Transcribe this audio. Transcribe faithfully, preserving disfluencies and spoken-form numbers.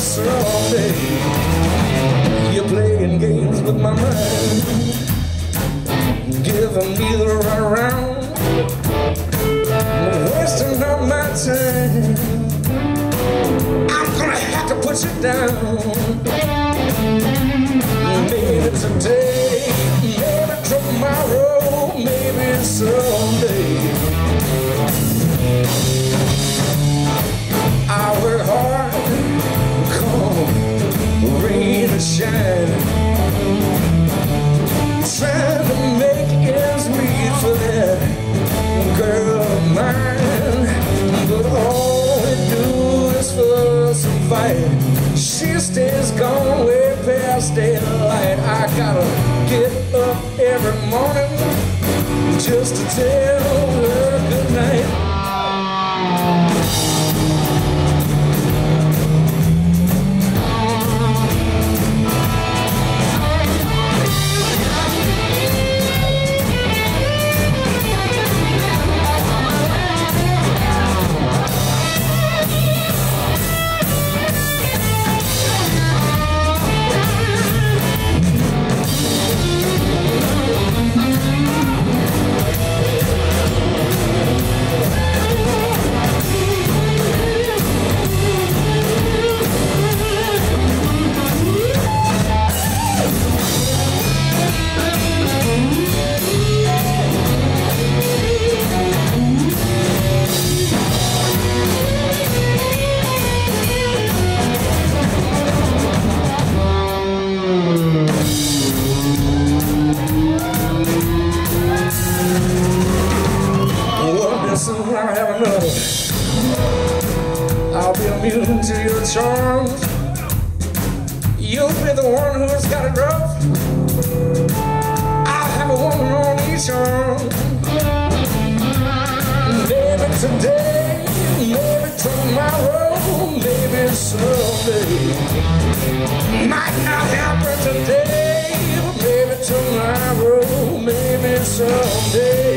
answer all day. You're playing games with my mind, giving me the right round, wasting all my time. I'm gonna have to put you down. Maybe today, maybe tomorrow, maybe someday. I work hard, cold, rain or shine, trying to make ends meet for that girl of mine. But all we do is fuss and fight. She stays gone way past daylight. I gotta get up every morning just to tell her good night. I'll be a mutant to your charms. You'll be the one who's got it rough. I'll have a woman on each arm. Maybe today, maybe tomorrow, maybe someday. Might not happen today, maybe tomorrow, maybe someday.